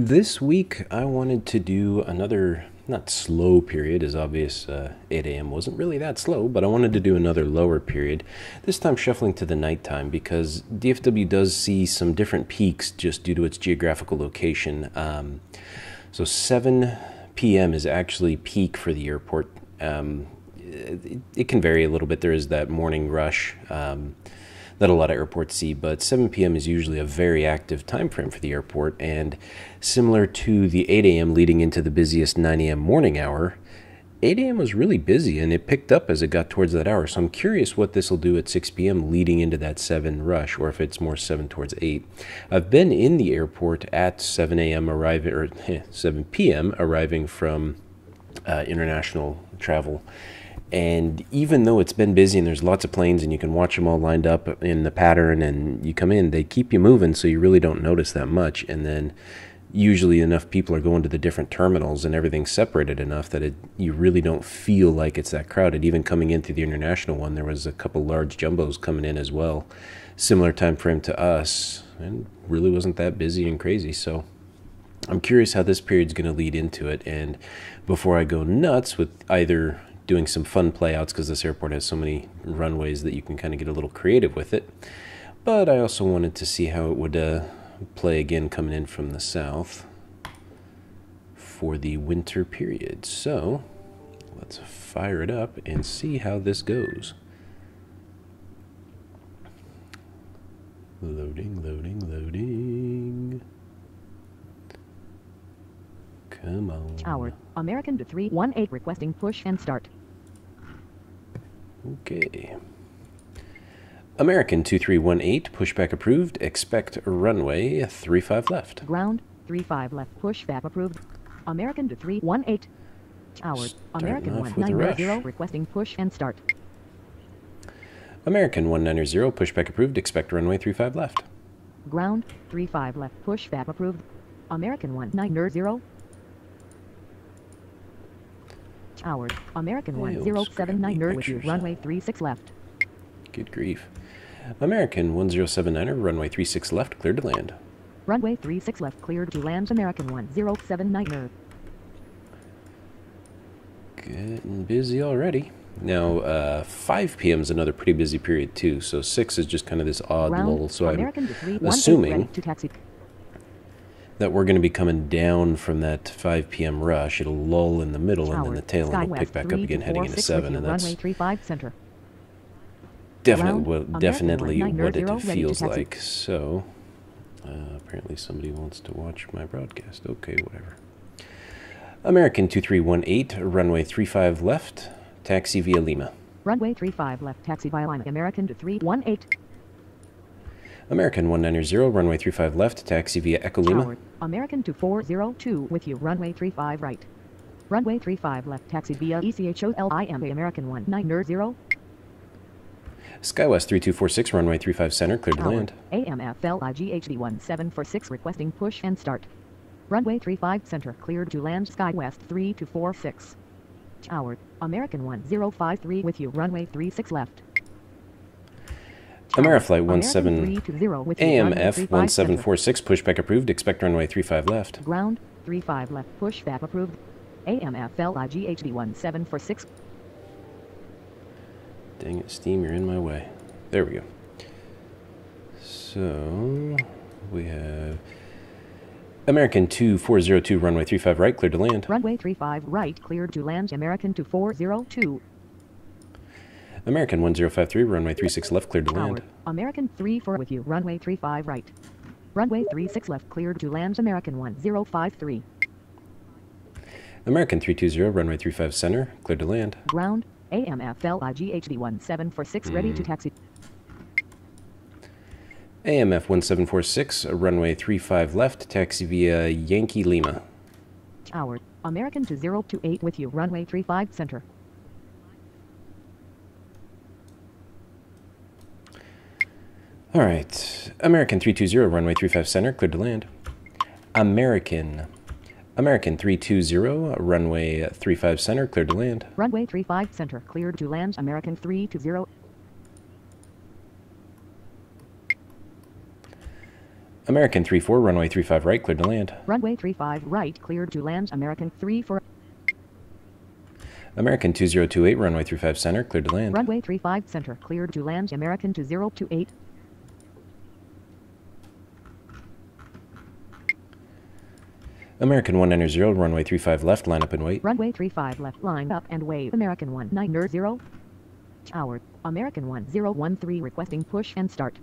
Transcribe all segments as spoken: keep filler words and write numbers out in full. This week I wanted to do another, not slow period, as obvious uh, eight A M wasn't really that slow, but I wanted to do another lower period, this time shuffling to the nighttime because D F W does see some different peaks just due to its geographical location. Um, so seven P M is actually peak for the airport. Um, it, it can vary a little bit. There is that morning rush Um, that a lot of airports see, but seven P M is usually a very active time frame for the airport, and similar to the eight A M leading into the busiest nine A M morning hour, eight A M was really busy and it picked up as it got towards that hour. So I'm curious what this will do at six P M leading into that seven rush, or if it's more seven towards eight. I've been in the airport at seven A M arriving, or eh, seven P M arriving from uh, international travel. And even though it's been busy and there's lots of planes and you can watch them all lined up in the pattern and you come in, they keep you moving, so you really don't notice that much. And then usually enough people are going to the different terminals and everything's separated enough that it, you really don't feel like it's that crowded. Even coming in through the international one, there was a couple large jumbos coming in as well. Similar time frame to us, and really wasn't that busy and crazy, so I'm curious how this period's going to lead into it. And before I go nuts with either doing some fun playouts, because this airport has so many runways that you can kind of get a little creative with it. But I also wanted to see how it would uh, play again coming in from the south for the winter period. So let's fire it up and see how this goes. Loading, loading, loading. Come on. Tower, American to three one eight requesting push and start. Okay. American two three one eight, pushback approved. Expect runway three five left. Ground three five left, pushback approved. American to three one eight. Tower, American one nine zero requesting push and start. American one nine zero, pushback approved. Expect runway three five left. Ground three five left, pushback approved. American one nine zero. Tower, American one zero seven nine with you, runway three six left. Good grief. American one zero seven nine, runway three six left, cleared to land. Runway three six left, cleared to land, American one zero seven nine. Getting busy already. Now, uh, five P M is another pretty busy period too, so six is just kind of this odd Round, lull, so American I'm assuming that we're going to be coming down from that five P M rush. It'll lull in the middle, Tower, and then the tail end will pick back up again heading into seven, and that's center. Definitely, well, definitely what it feels like. So, uh, apparently somebody wants to watch my broadcast. Okay, whatever. American two three one eight, runway three five left, taxi via Lima. Runway three five left, taxi via Lima, American to three one eight. American one nine zero, runway three five left, taxi via Echo Lima. Tower, American two four zero two with you, runway three five right. Runway three five left, taxi via Echo Lima, American one nine zero. SkyWest three two four six, runway three five center, cleared to land. A M F L I G H D one seven four six requesting push and start. Runway three five center, cleared to land, SkyWest three two four six. Tower, American one zero five three with you, runway three six left. Ameriflight one seven A M F one seven four six, pushback approved. Expect runway three five left. Ground three five left, pushback approved. A M F L I G H D one seven four six. Dang it, Steam, you're in my way. There we go. So we have American two four zero two, runway three five right, cleared to land. Runway three five right, cleared to land, American two four zero two. American one zero five three, runway three six left, cleared to Tower, land. American three four with you, runway three five right. Runway three six left, cleared to land, American one zero five three. American three two zero, runway three five center, cleared to land. Ground, A M F L I G H D one seven four six, mm. ready to taxi. A M F one seven four six, runway three five left, taxi via Yankee Lima. Tower, American two zero two eight with you, runway three five center. All right, American three two zero, runway three five center, cleared to land. American, American three two zero, runway three five center, cleared to land. Runway three five center, cleared to land, American three two zero. American three four, runway three five right, cleared to land. Runway three five right, cleared to land, American three four. American two zero two eight, runway three five center, cleared to land. Runway three five center, cleared to land, American two zero two eight. American one nine zero, runway three five left, line up and wait. Runway three five left, line up and wait, American one nine zero. Tower, American one zero one three requesting push and start.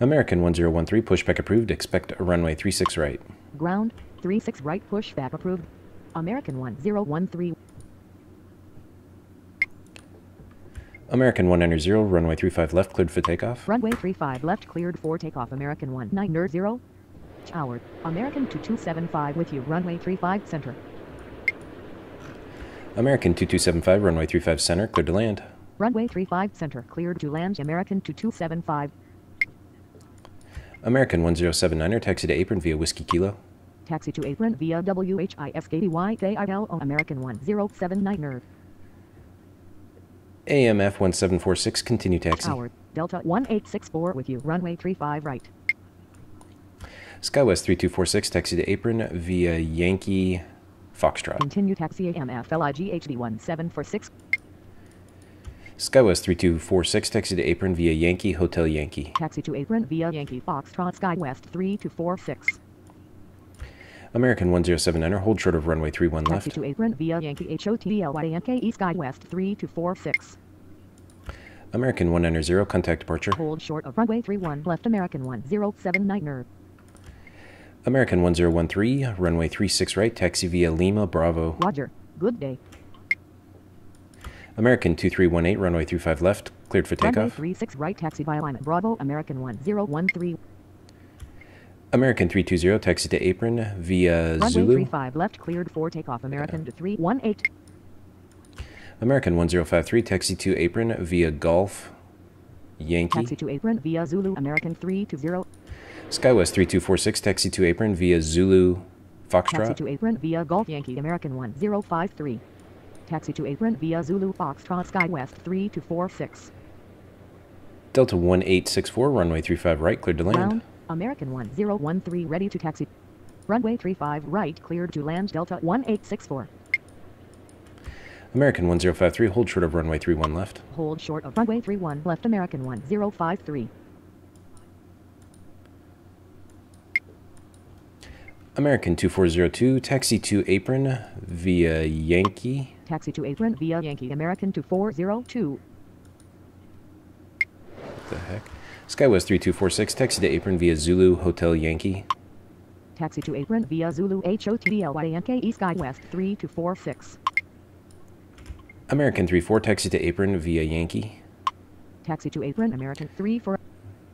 American one zero one three, pushback approved, expect a runway three six right. Ground, three six right, pushback approved. American one zero one three. American one nine zero, runway three five left, cleared for takeoff. Runway three five left, cleared for takeoff, American one nine zero. Tower, American two two seven five with you, runway three five center. American two two seven five, runway three five center, cleared to land. Runway three five center, cleared to land, American two two seven five. American one zero seven nine, taxi to apron via Whiskey Kilo. Taxi to apron via W H I S K D Y K I L O, American one zero seven nine. A M F one seven four six, continue taxi. Tower, Delta one eight six four with you, runway three five right. SkyWest three two four six, taxi to apron via Yankee Foxtrot. Continue taxi A M F L I G H D one seven four six. SkyWest three two four six, taxi to apron via Yankee Hotel Yankee. Taxi to apron via Yankee Foxtrot, SkyWest three two four six. American one zero seven nine, hold short of runway three one left. Taxi to apron via Yankee H O T E L Y N K E, SkyWest three two four six. American one nine zero, contact departure. Hold short of runway three one left, American one zero seven nine. American one zero one three, runway three six right, taxi via Lima Bravo. Roger. Good day. American two three one eight, runway three five left, cleared for takeoff. Runway three six right, taxi via Lima Bravo, American one zero one three. American three two zero, taxi to apron via runway Zulu. Runway three five left, cleared for takeoff, American yeah. three one eight. American one zero five three, taxi to apron via Golf Yankee. Taxi to apron via Zulu, American three two zero. SkyWest three two four six, taxi to apron via Zulu Foxtrot. Taxi to apron via Golf Yankee, American one zero five three. Taxi to apron via Zulu Foxtrot, SkyWest three two four six. Delta one eight six four, runway three five right, cleared to land. Ground, American one zero one three, ready to taxi. Runway three five right, cleared to land, Delta one eight six four. American one zero five three, hold short of runway three one left. Hold short of runway three one left, American one zero five three. American two four zero two, taxi to apron via Yankee. Taxi to apron via Yankee, American two four zero two. What the heck? SkyWest three two four six, taxi to apron via Zulu Hotel Yankee. Taxi to apron via Zulu H O T E L Y N K E, SkyWest three two four six. American three four, taxi to apron via Yankee. Taxi to apron, American three four.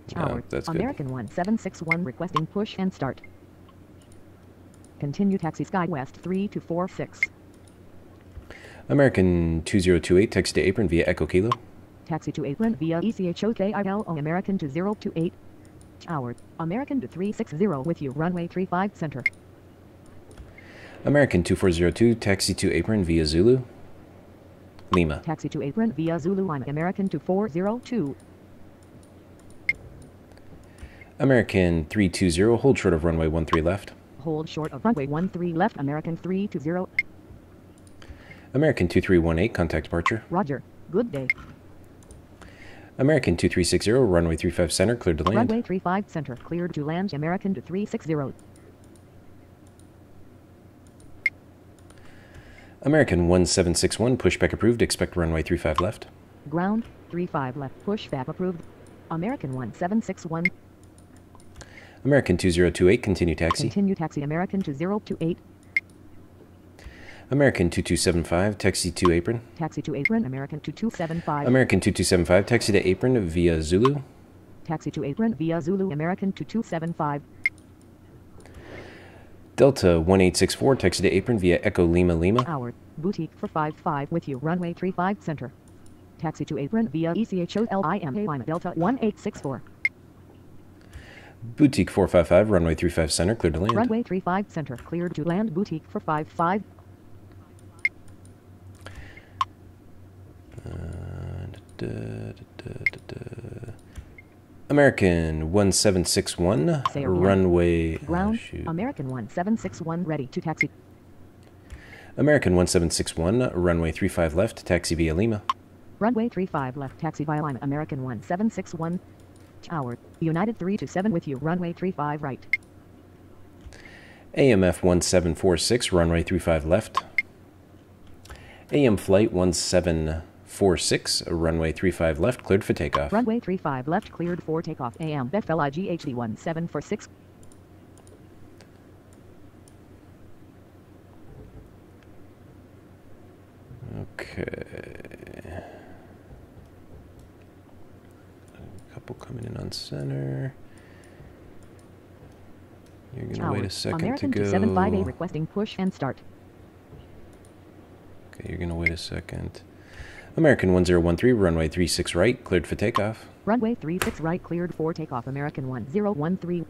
Tower, oh, that's good. American one seven six one requesting push and start. Continue taxi SkyWest three two four six. American two zero two eight, taxi to apron via Echo Kilo. Taxi to apron via E C H O K I L O, American two zero two eight. Tower, American three six zero with you, runway three five center. American two four zero two, taxi to apron via Zulu Lima. Taxi to apron via Zulu Lima, American two four zero two. American three two zero, hold short of runway one three left. Hold short of runway one three left, American three two zero. American two three one eight, contact departure. Roger. Good day. American two three six zero, runway three five center, cleared to land. Runway three five center, cleared to land, American three six zero. American one seven six one, pushback approved, expect runway three five left. Ground, three five left, pushback approved, American one seven six one. American two zero two eight, continue taxi. Continue taxi, American two zero two eight. American two two seven five, taxi to apron. Taxi to apron, American two two seven five. American two two seven five, taxi to apron via Zulu. Taxi to apron via Zulu, American two two seven five. Delta one eight six four, taxi to apron via Echo Lima Lima. Our boutique for five five with you, runway three five center. Taxi to apron via E C H O L I M A Lima, Delta one eight six four. Boutique four five five, runway three five center, cleared to land. Runway three five center, cleared to land, Boutique four five five. Uh, da, da, da, da, da. American one seven six one, runway ground. Oh, American one seven six one, ready to taxi. American one seven six one, runway three five left, taxi via Lima. Runway three five left, taxi via Lima. American one seven six one, tower, United three two seven with you, runway three five right. A M F one seven four six, runway three five left. A M flight one seven four six, runway three five left, cleared for takeoff. Runway three five left, cleared for takeoff. A M F L I G H D one seven four six. Okay. A couple coming in on center. You're going to wait a second American to go. two seven five eight requesting push and start. Okay, you're going to wait a second. American one zero one three, runway three six right, cleared for takeoff. Runway three six right, cleared for takeoff. American one zero one three.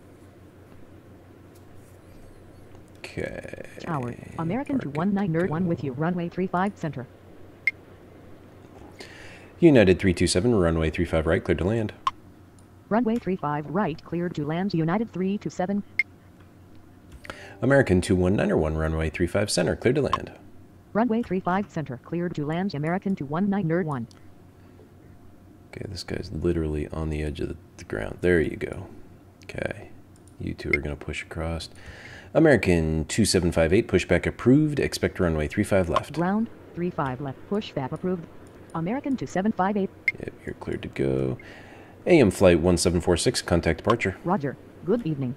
Okay. Tower. American two one nine one with you, runway three five center. United three two seven, runway three five right, cleared to land. Runway three five right, cleared to land. United three two seven. American two one nine one, runway three five center, cleared to land. Runway three five center, cleared to land. American two one nine one. Okay, this guy's literally on the edge of the, the ground. There you go. Okay, you two are going to push across. American two seven five eight, pushback approved. Expect runway three five left. Ground, three five left, pushback approved. American two seven five eight. Yep, you're cleared to go. A M flight one seven four six, contact departure. Roger, good evening.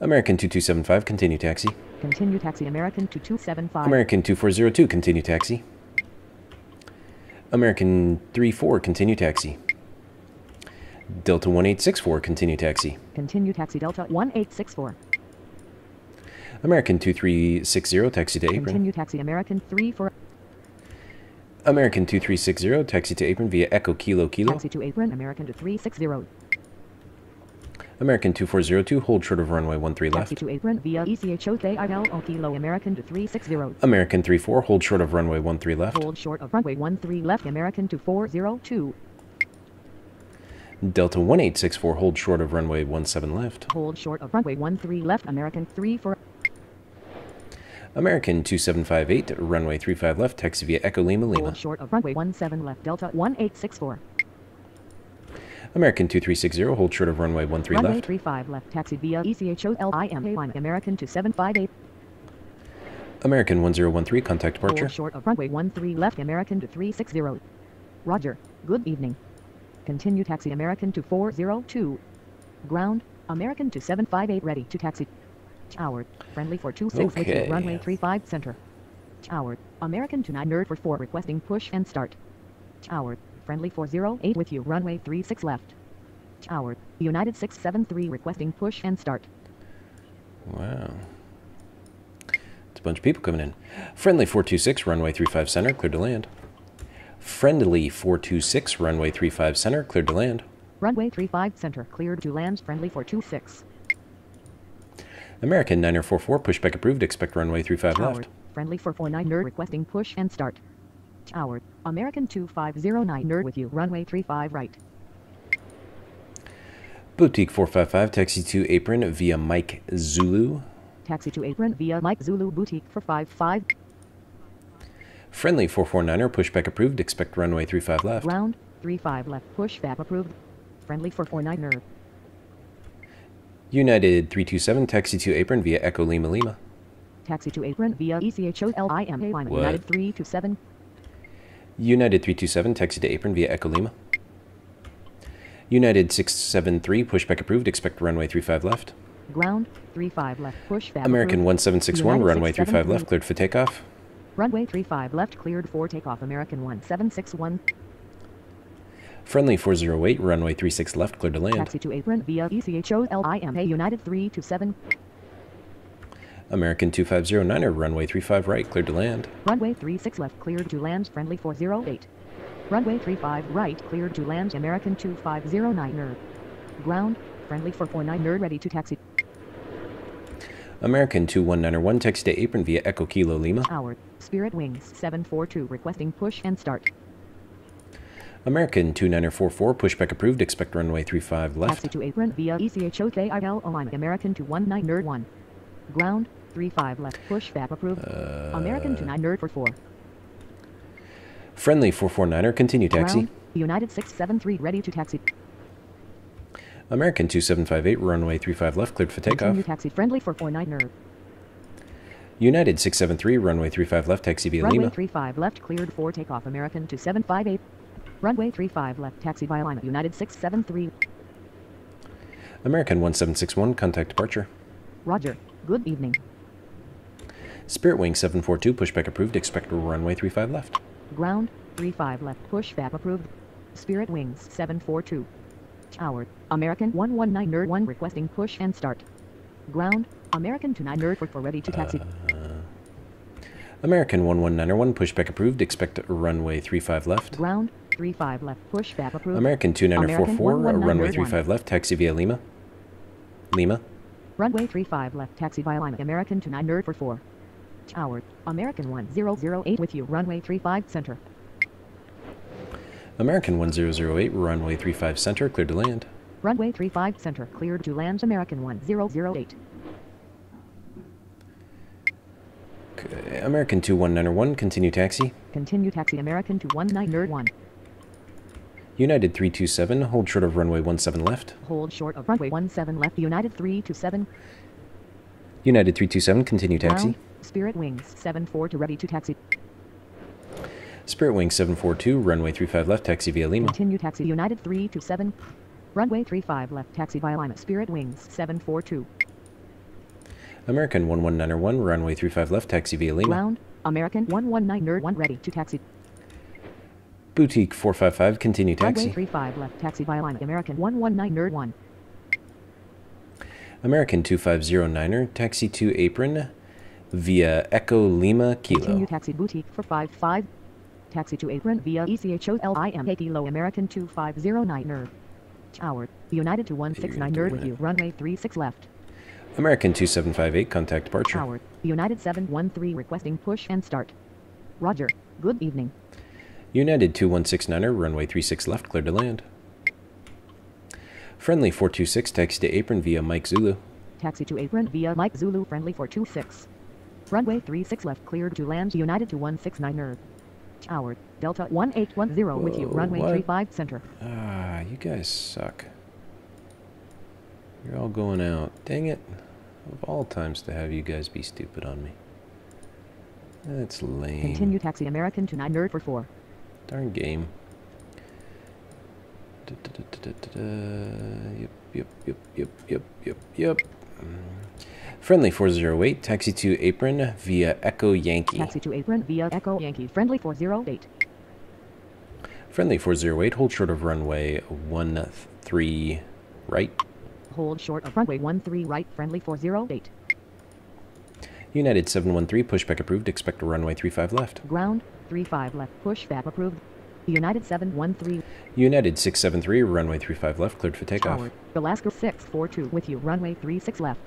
American two two seven five, continue taxi. Continue taxi. American two two seven five. American two four zero two, continue taxi. American three four, continue taxi. Delta one eight six four, continue taxi. Continue taxi, Delta one eight six four. American two three six zero, taxi to apron. Continue taxi, American three four. American two three six zero, taxi to apron via Echo Kilo Kilo. Taxi to apron, American two three six zero. American two four zero two, hold short of runway one three left. Taxi to apron via ECHOKILO Kilo, American two three six zero. American three four, hold short of runway one three left. Hold short of runway one three left, American two four zero two. Delta one eight six four, hold short of runway one seven left. Hold short of runway one three left, American three four. American two seven five eight, runway three five left, taxi via Echo Lima Lima. Hold short of runway one seven left, Delta one eight six four. American two three six zero, hold short of runway one three left. Runway three five left, taxi via ECHOLIMA one, American two seven five eight. American one zero one three, contact departure. Hold short of runway one three left, American two three six zero. Roger, good evening. Continue taxi, American two four zero two. Ground, American two seven five eight, ready to taxi. Tower, friendly four two six okay. With you, runway three five center. Tower, American two nine zero four, requesting push and start. Tower, friendly four zero eight with you, runway three six left. Tower, United six seven three, requesting push and start. Wow. It's a bunch of people coming in. Friendly four two six, runway three five center, cleared to land. Friendly four two six, runway three five center, cleared to land. Runway three five center, cleared to land, friendly four two six. American nine zero four four, pushback approved, expect runway three five Tower, left. Friendly four four nine, requesting push and start. Tower, American two five zero nine with you, runway three five right. Boutique four five five, taxi to apron via Mike Zulu. Taxi to apron via Mike Zulu, Boutique four five five. Friendly four four niner, pushback approved, expect runway three five left. Ground, three five left, pushback approved, friendly four four niner. United three two seven, taxi to apron via Echo Lima Lima. Taxi to apron via ECHOLIMA one, United three two seven. United three two seven, taxi to apron via Echo Lima. United six seven three, pushback approved, expect runway three five left. Ground, three five left, pushback. American one seven six one, runway three five left, cleared for takeoff. Runway three five left, cleared for takeoff. American one seven six one. Friendly four zero eight, runway three six left, cleared to land. Taxi to apron via ECHOLIMA, United three two seven. American two five zero niner, runway three five right, cleared to land. Runway three six left, cleared to land, friendly four zero eight. Runway three five right, cleared to land, American two five zero niner. Ground, friendly four four niner, ready to taxi. American two one nine one, taxi to apron via Echo Kilo Lima. Tower, Spirit Wings seven four two, requesting push and start. American two niner four four, pushback approved, expect runway three five left. Taxi to apron via E C H O K I L aligned American two one niner one. Ground three five left, pushback approved, uh, American two niner four four. Friendly four four niner, continue taxi. Ground, United six seven three ready to taxi. American two seven five eight, runway three five left, cleared for takeoff. Continue taxi, friendly four four niner. United six seven three, runway three five left, taxi via Lima. Runway three five left, cleared for takeoff, American two seven five eight. Runway three five left, taxi via Lima, United six seven three. American one seven six one, contact departure. Roger, good evening. Spiritwing seven four two, pushback approved, expect runway three five left. Ground, three five left, pushback approved. Spiritwing seven four two. Howard, American one one niner one, requesting push and start. Ground, American two niner four four, ready to taxi. Uh, American one one niner one, pushback approved, expect runway three five left. Ground, three five left, pushback approved. American two niner four four, runway three five left, taxi via Lima. Lima. Runway three five left, taxi via Lima, American two niner four four. Howard, American one zero zero eight with you, runway three five center. American one zero zero eight, runway three five center, cleared to land. Runway three five center, cleared to land, American one zero zero eight. American two one niner one, continue taxi. Continue taxi, American two one niner one. United three two seven, hold short of runway one seven left. Hold short of runway one seven left, United three two seven. United three two seven, continue taxi. Ground, Spirit Wings seven four two, ready to taxi. Spirit Wings seven four two, runway three five left, taxi via Lima. Continue taxi, United three two seven. Runway three five left, taxi via Lima, Spirit Wings seven four two. American one one niner one, runway three five left, taxi via Lima. Ground, American one one niner one, ready to taxi. Boutique four five five, continue taxi. Runway three five left, taxi via Lima, American one one niner one. American two five zero niner, taxi to apron via Echo Lima Kilo. Continue taxi, Boutique four five five, taxi to apron via E C H O L I M A Kilo, American two five zero niner. Howard, United two one six niner with you, runway three six left. American two seven five eight, contact departure. Howard, United seven one three, requesting push and start. Roger, good evening. United two one six niner, runway three six left, cleared to land. Friendly four two six, taxi to apron via Mike Zulu. Taxi to apron via Mike Zulu, friendly four two six. Runway three six left, cleared to land, United two one six niner. Howard, Delta one eight one zero Whoa, with you, runway what? three five center. Ah, you guys suck. You're all going out. Dang it. Of all times to have you guys be stupid on me. That's lame. Continue taxi, American two niner four four. Darn game. Da, da, da, da, da, da. Yep, yep, yep, yep, yep, yep, yep. Mm. Friendly four zero eight, taxi to apron via Echo Yankee. Taxi to apron via Echo Yankee, friendly four zero eight. Friendly four zero eight, hold short of runway one three right. Hold short of runway one three right, friendly four zero eight. United seven one three, pushback approved, expect runway three five left. Ground, three five left, pushback approved. United seven one three. United six seven three, runway three five left, cleared for takeoff. Howard, Alaska six four two with you, runway three six left.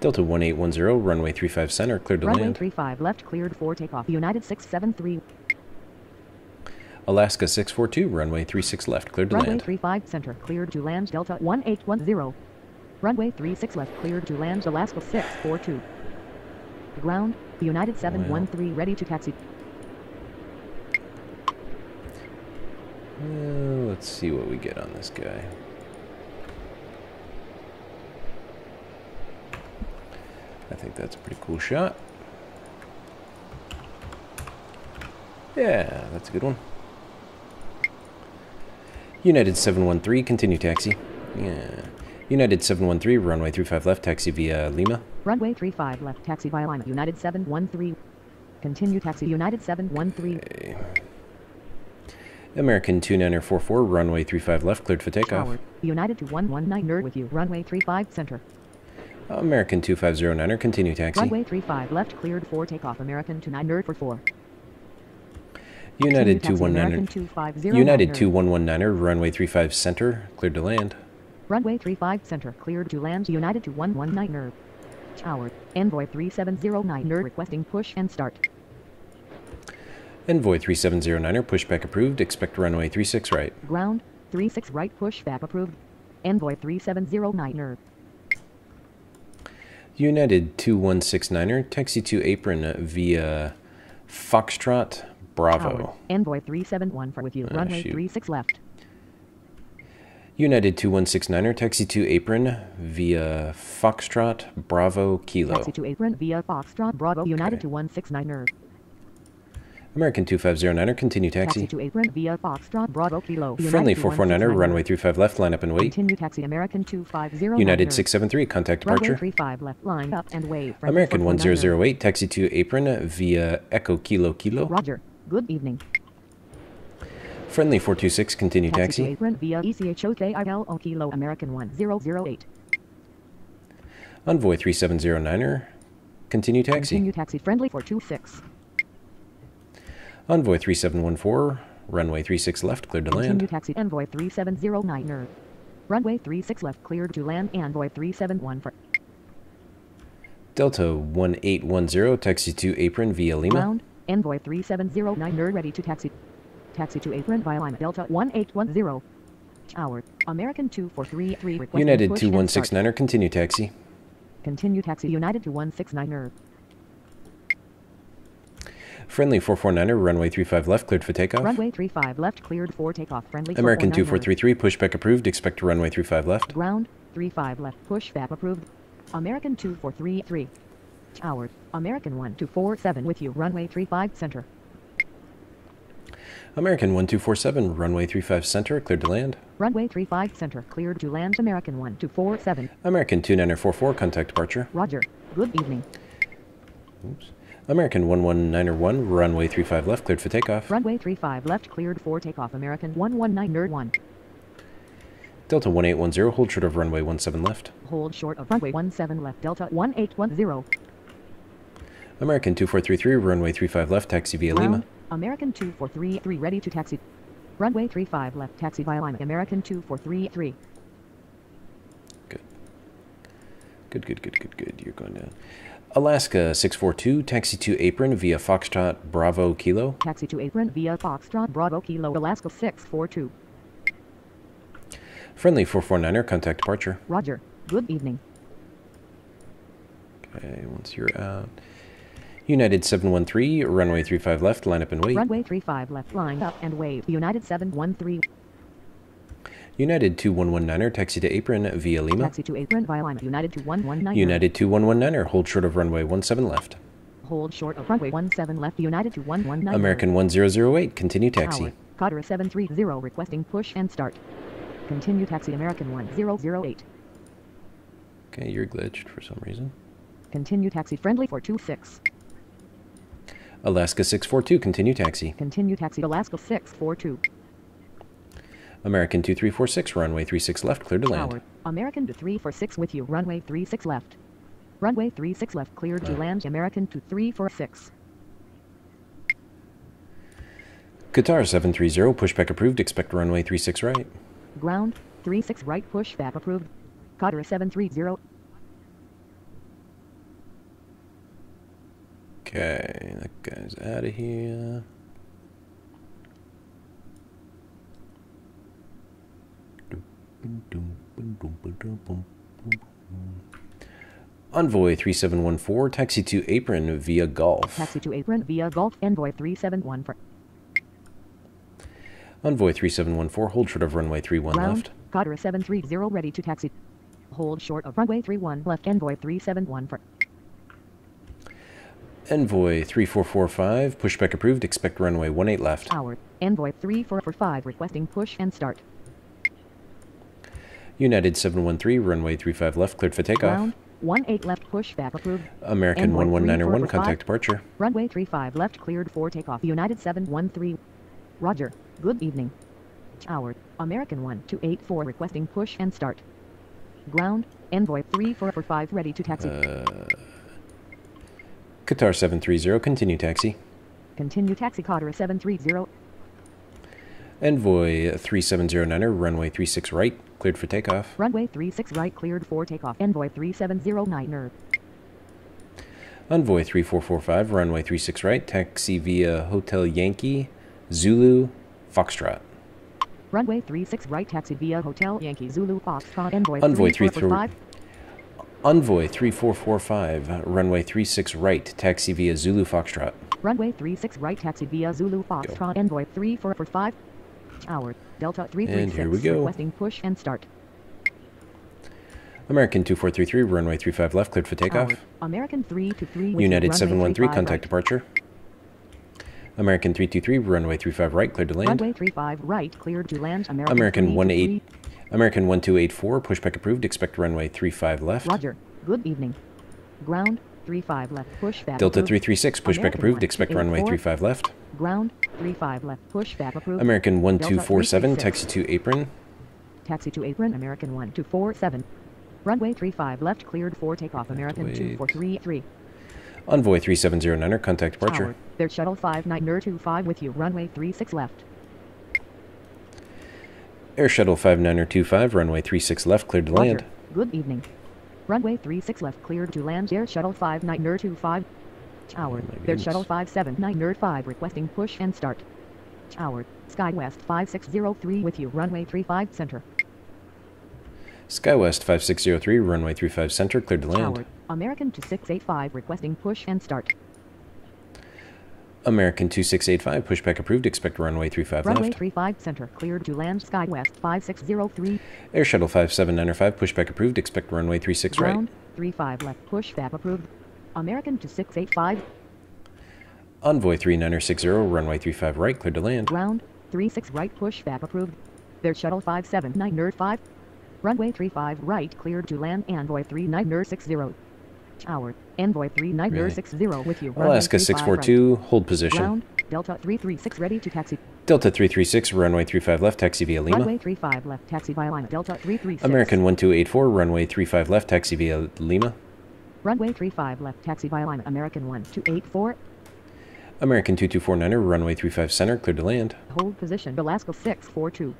Delta one eight one zero, runway three five center, cleared to land. Runway three five left, cleared for takeoff, United six seven three. Alaska six four two, runway three six left, cleared to land. Runway three five center, cleared to land, Delta one eight one zero. Runway three six left, cleared to land, Alaska six four two. Ground, United seven one three, ready to taxi. Well, let's see what we get on this guy. I think that's a pretty cool shot. Yeah, that's a good one. United seven one three, continue taxi. Yeah. United seven one three, runway three five left, taxi via Lima. Runway three five left, taxi via Lima, United seven one three. Continue taxi, United seven one three. Okay. American two niner four four, runway three five left, cleared for takeoff. Howard, United two one one niner with you, runway three five center. American two five zero niner, continue taxi. Runway three five left, cleared for takeoff, American two niner four four. United two one niner, United two one one niner, runway three five center, cleared to land. Runway three five center, cleared to land, United two one one niner. Howard, Envoy three seven zero niner, requesting push and start. Envoy three seven zero niner, pushback approved. Expect runway three six right. Ground three six right, pushback approved. Envoy three seven zero niner. United two one six niner, taxi to apron via Foxtrot Bravo. Howard, Envoy three seven one for with you. Oh, runway shoot. three six left. United two one six niner, taxi to apron via Foxtrot Bravo Kilo. Taxi to apron via Foxtrot Bravo. United okay. two one six niner. American two five zero niner, continue taxi. Taxi to apron via Foxtrot Bravo Kilo. United Friendly four four niner, runway three five left, line up and wait. Continue taxi, American two five zero niner. United six seven three, contact departure. Runway three five left, line up and wait. American one zero zero eight, taxi to apron via Echo Kilo Kilo. Roger. Good evening. Friendly four two six, continue taxi. Taxi to apron via E C H O K I L O Kilo, American one zero zero eight. Envoy three seven zero niner, continue taxi. Continue taxi, Friendly four two six. Envoy three seven one four, runway three six left, cleared to land. Continue taxi, Envoy three seven zero niner. Runway three six left, cleared to land, Envoy three seven one for... Delta one eight one zero, taxi to apron via Lima. Round, Envoy three seven zero niner, ready to taxi. Taxi to apron via Lima, Delta one eight one zero. Howard, American two four three three. United two one six niner, continue taxi. Continue taxi, United two one six niner. Friendly four four niner, runway three five left, cleared for takeoff. Runway three five left, cleared for takeoff. Friendly American two four three three, pushback approved. Expect runway three five left. Ground three five left, pushback approved. American two four three three. Howard, American one two four seven with you. Runway three five center. American one two four seven, runway three five center, cleared to land. Runway three five center, cleared to land, American one two four seven. American two niner four four, contact departure. Roger. Good evening. Oops. American one one niner one, runway three five left, cleared for takeoff. Runway three five left, cleared for takeoff, American one one niner one. Delta one eight one zero, hold short of runway one seven left. Hold short of runway one seven left, Delta one eight one zero. American two four three three, runway three five left, taxi via Round, Lima. American two four three three, ready to taxi. Runway three five left, taxi via Lima, American two four three three. Good. Good, good, good, good, good. You're going down. Alaska six four two, taxi to apron via Foxtrot Bravo Kilo. Taxi to apron via Foxtrot Bravo Kilo, Alaska six four two. Friendly four four niner, contact departure. Roger. Good evening. Okay, once you're out. United seven one three, runway three five left, line up and wait. Runway three five left, line up and wait. United seven one three. United two one one niner, taxi to apron via Lima. Taxi to apron via Lima, United two one one niner. United two one one niner, hold short of runway one seven left. Hold short of runway one seven left, United two one one niner. American one zero zero eight, continue taxi. Howard, Cotter seven three zero, requesting push and start. Continue taxi, American one zero zero eight. Okay, you're glitched for some reason. Continue taxi, Friendly four two six. Alaska six four two, continue taxi. Continue taxi, Alaska six four two. American two three four six, runway three six left, clear to land. Howard, American two three four six with you, runway three six left. Runway three six left, clear to land, American two three four six. Qatar seven three zero, pushback approved, expect runway three six right. Ground, three six right, pushback approved. Qatar seven three zero. Okay, that guy's out of here. Envoy three seven one four, taxi to apron via Gulf. Taxi to apron via Gulf, Envoy three seven one four. Envoy three seven one four, hold short of runway three one Round, left. Qatar seven three zero, ready to taxi. Hold short of runway three one left, Envoy three seven one four. Envoy three four four five, pushback approved, expect runway one eight left. Howard, Envoy three four four five, requesting push and start. United seven one three, runway three five left, cleared for takeoff. Ground, one eight left, pushback approved. American one one niner one, contact departure. Runway three five left, cleared for takeoff. United seven one three. Roger. Good evening. Howard, American one two eight four, requesting push and start. Ground, Envoy three four four five, ready to taxi. Uh, Qatar seven three zero, continue taxi. Continue taxi, Qatar seven three zero. Envoy three seven zero niner, runway three six right, cleared for takeoff. Runway three six right, cleared for takeoff, Envoy three seven zero niner. Envoy three four four five, runway three six right, taxi via Hotel Yankee, Zulu, Foxtrot. Runway three six right, taxi via Hotel Yankee, Zulu, Foxtrot, Envoy, Envoy three four four five. Envoy three four four five, runway three six right, taxi via Zulu, Foxtrot. Runway three six right, taxi via Zulu, Foxtrot, go. Envoy three four four five, hour, Delta three three six, requesting push and start. American two four three three, runway three five left, cleared for takeoff. American three two three, United seven one three, contact right. Departure. American three two three, runway three five right, cleared to land. Runway three five right, cleared to land. American, American one eight, American one two eight four, pushback approved, expect runway three five left. Roger, good evening. Ground three five left, pushback. Delta three three six, pushback approved, expect runway three five left. Ground three five left, pushback approved. American one two four seven, taxi to apron. Taxi to apron, American one two four seven. Runway three five left, cleared for takeoff. American two four three three. Envoy three seven zero nine er, contact departure. Tower, their shuttle five nine er two five with you. Runway three six left. Air shuttle five nine er two five, runway three six left, cleared to land. Roger. Good evening. Runway three six left, cleared to land. Air shuttle five nine er two five. Tower, oh their shuttle five seven nine er five, requesting push and start. Tower, SkyWest five six zero three with you. Runway three five center. SkyWest five six zero three, runway three five center, cleared to land. Tower, American two six eight five, requesting push and start. American two six eight five, pushback approved, expect runway three five runway left. Runway three five center, cleared to land. SkyWest five six zero three. Air shuttle five seven nine er five, pushback approved, expect runway three six right. Ground three five left, pushback approved. American two six eight five. Envoy three nine er six zero, runway three five right, cleared to land. Ground three six right, pushback approved. Their shuttle five seven nine er five. Runway three five right, cleared to land. Envoy three nine er six zero. Tower, Envoy three nine er six zero really? With you. Alaska six four two, right. Hold position. Ground, Delta three three six, ready to taxi. Delta three three six, runway three five left, taxi via Lima. Runway three five left, taxi via Lima. Delta three three six. American one two eight four, runway three five left, taxi via Lima. Runway three five left, taxi via Lima. American one two eight four. American two two four nine er, runway three five center, cleared to land. Hold position, Alaska six four two.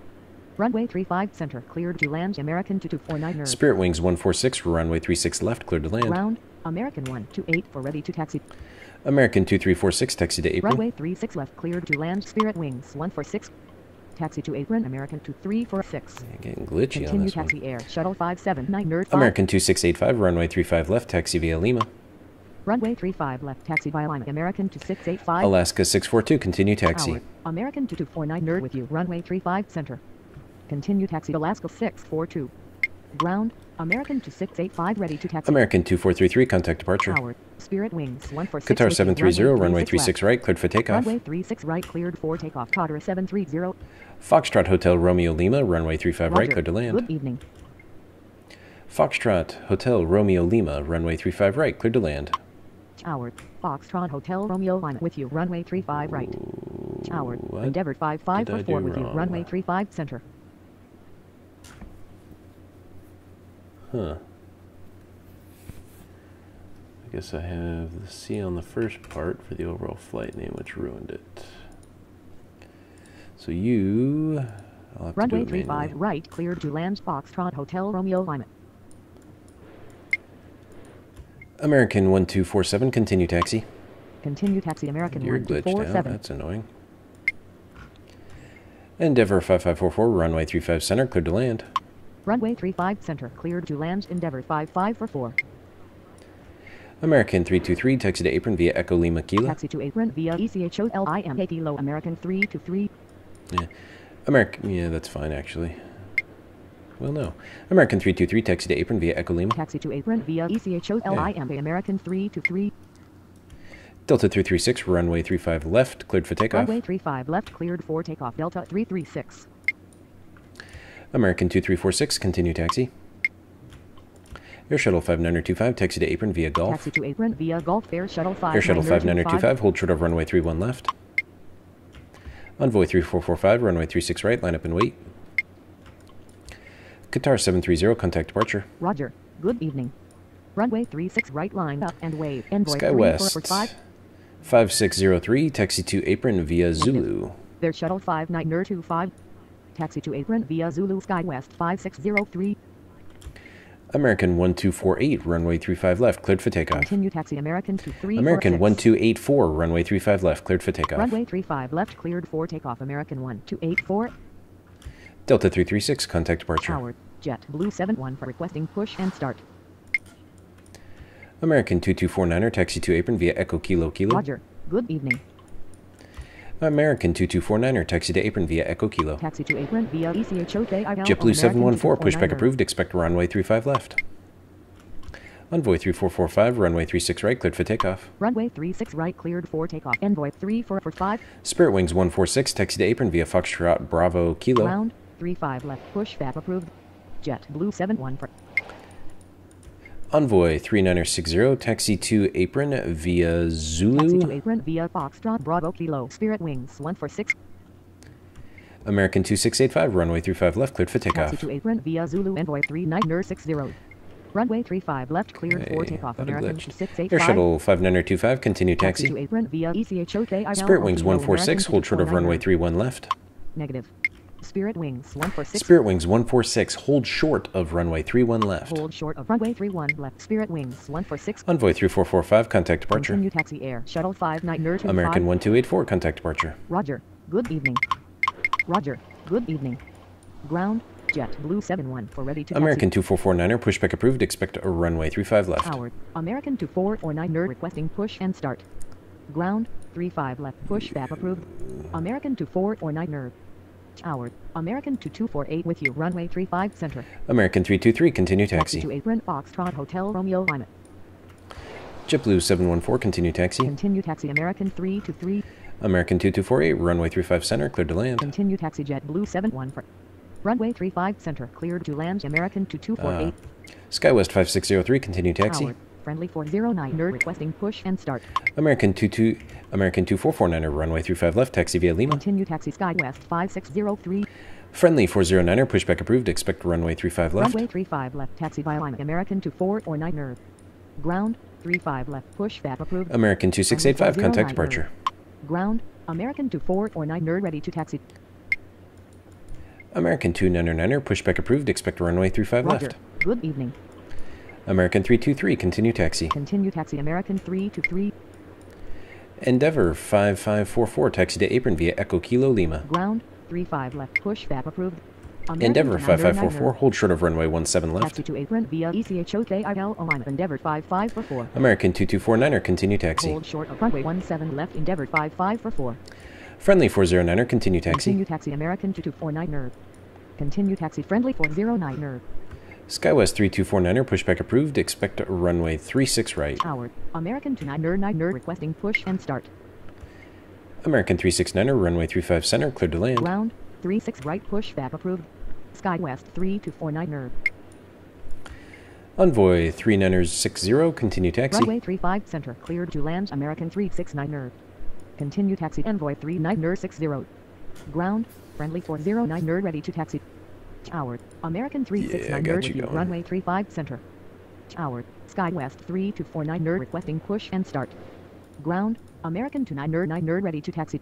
Runway three five center, cleared to land. American two two four nine er. Spirit Wings one four six, runway three six left, cleared to land. Ground, American one two eight four, ready to taxi. American two three four six, taxi to apron. Runway three six left, cleared to land. Spirit Wings one four six, taxi to apron. American two three four six. Yeah, getting glitchy Continue on this taxi one. Air shuttle five seven nine er. American two six eight five, runway three five left, taxi via Lima. Runway three five left, taxi via Lima. American two six eight five. Alaska six four two, continue taxi. Hour, American two two four nine er with you. Runway three five center. Continue taxi. Alaska six four two. Ground, American two six eight five, ready to taxi. American two four three three, contact departure. Howard, Spirit Wings one four six. Qatar seven three zero, runway three six right, cleared for takeoff. Runway three six right, cleared for takeoff. Qatar seven three zero. Foxtrot Hotel Romeo Lima, runway three five right, cleared to land. Good evening. Foxtrot Hotel Romeo Lima, runway three five right, cleared to land. Howard, Foxtrot Hotel Romeo Lima with you. Runway three five right. Howard, Endeavor five five four with you. Runway three five center. Huh. I guess I have the C on the first part for the overall flight name, which ruined it. So you... I'll have Runway to do it three five manually. Right, cleared to land. Foxtrot Hotel Romeo Lima. American one two four seven, continue taxi. Continue taxi, American one two four seven. That's annoying. Endeavor five five four four, runway three five center, cleared to land. Runway three five center, cleared to land. Endeavor five five four four. American three two three, taxi to apron via Echo Lima Kilo. Taxi to apron via E C H O L I M A Kilo. American three two three. Yeah, American. Yeah, that's fine actually. Well, no. American three two three, taxi to apron via Echo Lima. Taxi to apron via E C H O L I M A. American three two three. Delta three three six, runway three five left, cleared for takeoff. Runway three five left, cleared for takeoff. Delta three three six. American two three four six, continue taxi. Air shuttle five nine er two five, taxi to apron via Gulf. Taxi to apron via Gulf. Air shuttle five nine er two five. Air shuttle five nine er two five, hold short of runway three one left. Envoy three four four five, runway three six right, line up and wait. Qatar seven three zero, contact departure. Roger, good evening. Runway three six right, line up and wait. Envoy SkyWest five six zero three, taxi to apron via Zulu. Their shuttle five nine er two five. Taxi to apron via Zulu. SkyWest five six zero three. American one two four eight, runway three five left, cleared for takeoff. Continue taxi American two three four six. American one two eight four, runway three five left, cleared for takeoff. Runway three five left, cleared for takeoff. American one two eight four. Delta three three six, contact departure. Howard, JetBlue seven one for requesting push and start. American two two four niner, taxi to apron via Echo Kilo Kilo. Roger, good evening. American two two four niner, taxi to apron via Echo Kilo. Taxi to apron via E C H O J I L. JetBlue seven one four, pushback approved, expect runway three five left. Envoy three four four five, runway three six right, cleared for takeoff. Runway three six right, cleared for takeoff. Envoy three four four five. Spirit Wings one four six, taxi to apron via Foxtrot Bravo Kilo. Round three five left, pushback approved, JetBlue seven one for... Envoy three niner six zero, taxi to apron via Zulu. Taxi to apron via Foxtrot Bravo Kilo. Spirit Wings one four six. American two six eight five, runway three five left, cleared for takeoff. Taxi to apron via Zulu. Envoy three niner six zero. Runway three five left, cleared hey, for takeoff. American two six eight five. Air Shuttle five niner two five, continue taxi. Taxi to apron via E C H O K I L. Spirit Wings one four six, hold short of runway three one left. Negative. Spirit Wings one four six. Spirit Wings one four six, hold short of runway three one left. Hold short of runway three one left. Spirit Wings one four six. Envoy three four four five, contact departure. Continue taxi Air Shuttle five niner two five. American one two eight four, contact departure. Roger, good evening. Roger, good evening. Ground, JetBlue seven one for ready to American taxi. two four four niner, pushback approved, expect a runway three five left. Howard, American two four four niner requesting push and start. Ground, three five left, pushback approved. American two four four niner. Howard, American two two four eight with you, runway three five center. American three two three, continue taxi. Taxi to apron, Foxtrot Hotel Romeo Lima. JetBlue seven one four, continue taxi. Continue taxi, American three two three. American two two four eight, runway three five center, cleared to land. Continue taxi, JetBlue seven one for runway three five center, cleared to land, American two two four eight. Uh, SkyWest five six zero three, continue taxi. Howard, friendly four zero niner requesting push and start. American two two American two four four niner, runway three five left, taxi via Lima. Continue taxi SkyWest five six zero three. Friendly four zero niner, pushback approved, expect runway three five left. Runway three five left, taxi via Lima. American two four four niner. Ground, three five left, pushback approved. American two six eight five, contact departure. Ground, American two four four niner ready to taxi. American two niner niner, pushback approved, expect runway three five Roger. Left. Good evening. American three two three, continue taxi. Continue taxi, American three two three. Endeavor five five four four, taxi to apron via Echo Kilo Lima. Ground, three five left, pushback approved. American Endeavor five five four four, hold short of runway one seven left. Taxi to apron via E C H O K I L alignment. Endeavor five five four four. American two two four niner, continue taxi. Hold short of runway one seven left, Endeavor five five four four. Friendly four zero niner, continue taxi. Continue taxi, American two two four niner. Continue taxi, friendly four zero niner. SkyWest three two four niner, pushback approved, expect runway three six right. Howard, American two niner niner requesting push and start. American three six niner, runway three five center, cleared to land. Ground, three six right, pushback approved. SkyWest three two four niner. Envoy three niner six zero, continue taxi. Runway three five center, cleared to land, American three six niner. Continue taxi, Envoy three niner six zero. Ground, friendly four zero niner ready to taxi. Howard, American three six niner yeah, runway three five center. Howard, SkyWest three two four niner requesting push and start. Ground, American two niner niner ready to taxi.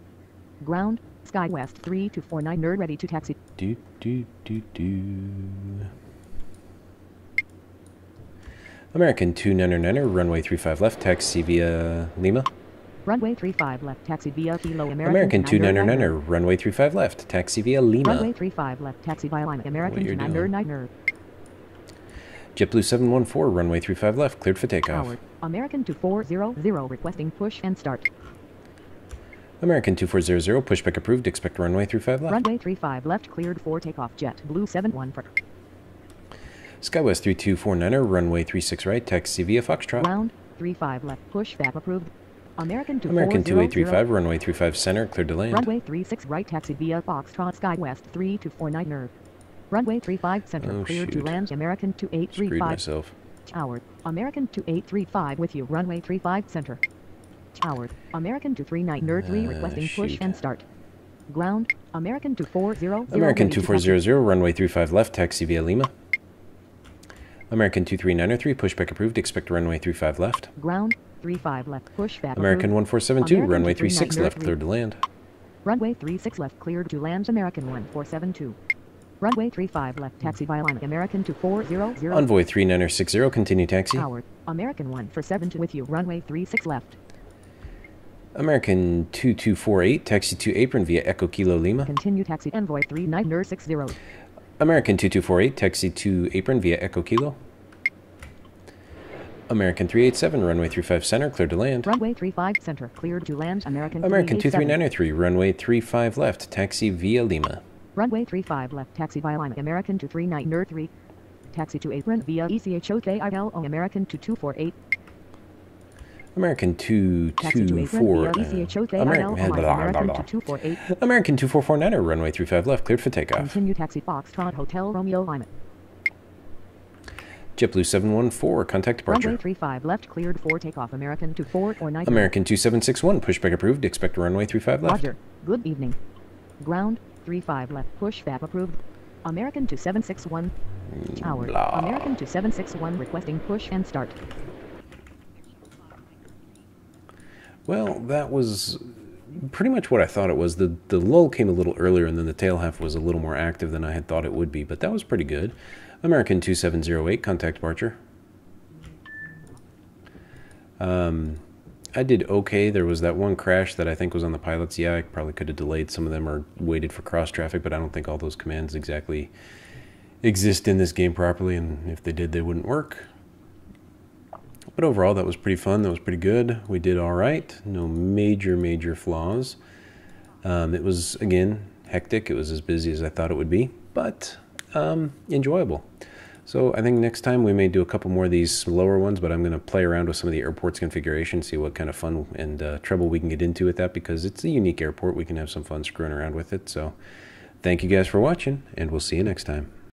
Ground, SkyWest three two four niner ready to taxi. Do do do do. American two niner niner, runway three five left, taxi via Lima. Runway three five left, taxi via Kilo. American two niner niner, runway three five left, taxi via Lima. Runway three five left, taxi via Lima. American two niner niner. JetBlue seven one four, runway three five left, cleared for takeoff. Howard, American two four zero zero requesting push and start. American two four zero zero, pushback approved, expect runway three five left. Runway three five left, cleared for takeoff, JetBlue seven one for SkyWest three two four niner, runway three six right, taxi via Foxtrot. Round, three five left, pushback approved. American two eight three five, runway three five center, cleared to land. Runway three six right, taxi via Foxtrot, SkyWest three two four niner. Runway three five center, oh, cleared shoot. To land, American two eight three five. Screwed myself. Howard, American two eight three five with you, runway three five center. Howard, American two three niner three uh, requesting shoot. Push and start. Ground, American two four zero zero. American two four zero zero, runway three five left, taxi via Lima. American two three niner three, pushback approved, expect runway three five left. Ground, three five left, pushback. American one four seven two, American runway three six left, cleared to land. Runway three six left, cleared to land, American one four seven two. Runway three five left taxi by line American two four zero zero. Envoy three niner six zero, continue taxi. Howard, American one four seven two with you. Runway three six left. American two two four eight, taxi to apron via Echo Kilo Lima. Continue taxi Envoy three niner six zero. American two two four eight, taxi to apron via Echo Kilo. American three eight seven, runway three five center, cleared to land. Runway three five center, cleared to land. American, American two three nine three, runway three five left, taxi via Lima. Runway three five left, taxi via Lima. American two three nine three, taxi to apron via ECHOKILO. American two two four eight. American two two four. American two four four niner, runway three five left, cleared for takeoff. Continue taxi Foxtrot Hotel Romeo Lima. JetBlue seven one four, contact departure. Runway three five left, cleared for takeoff. American two four four nine. American two seven six one, pushback approved. Expect runway three five left. Roger. Good evening. Ground three five left, pushback approved. American two seven six one. Tower. Blah. American two seven six one requesting push and start. Well, that was pretty much what I thought it was. The the lull came a little earlier, and then the tail half was a little more active than I had thought it would be, but that was pretty good. American two seven zero eight, contact departure. Um, I did okay. There was that one crash that I think was on the pilots. Yeah, I probably could have delayed some of them or waited for cross traffic, but I don't think all those commands exactly exist in this game properly, and if they did, they wouldn't work. But overall, that was pretty fun. That was pretty good. We did all right. No major, major flaws. Um, it was, again, hectic. It was as busy as I thought it would be, but um, enjoyable. So I think next time we may do a couple more of these slower ones, but I'm going to play around with some of the airport's configuration, see what kind of fun and uh, trouble we can get into with that, because it's a unique airport. We can have some fun screwing around with it. So thank you guys for watching, and we'll see you next time.